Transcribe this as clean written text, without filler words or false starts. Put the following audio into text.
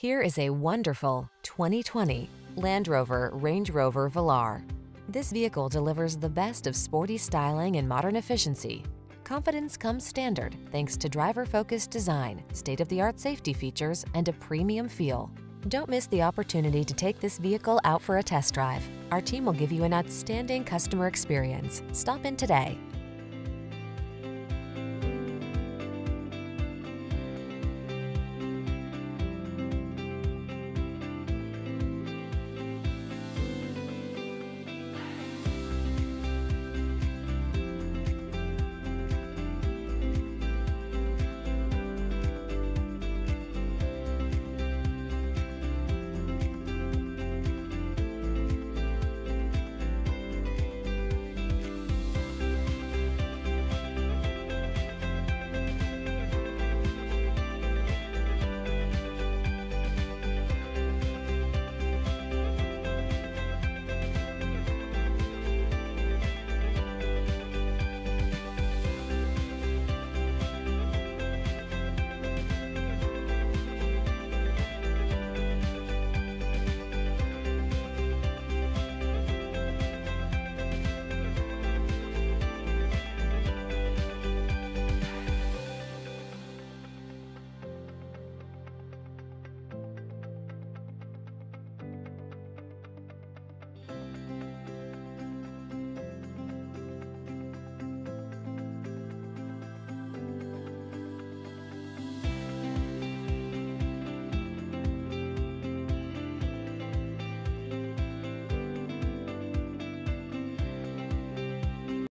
Here is a wonderful 2020 Land Rover Range Rover Velar. This vehicle delivers the best of sporty styling and modern efficiency. Confidence comes standard thanks to driver-focused design, state-of-the-art safety features, and a premium feel. Don't miss the opportunity to take this vehicle out for a test drive. Our team will give you an outstanding customer experience. Stop in today.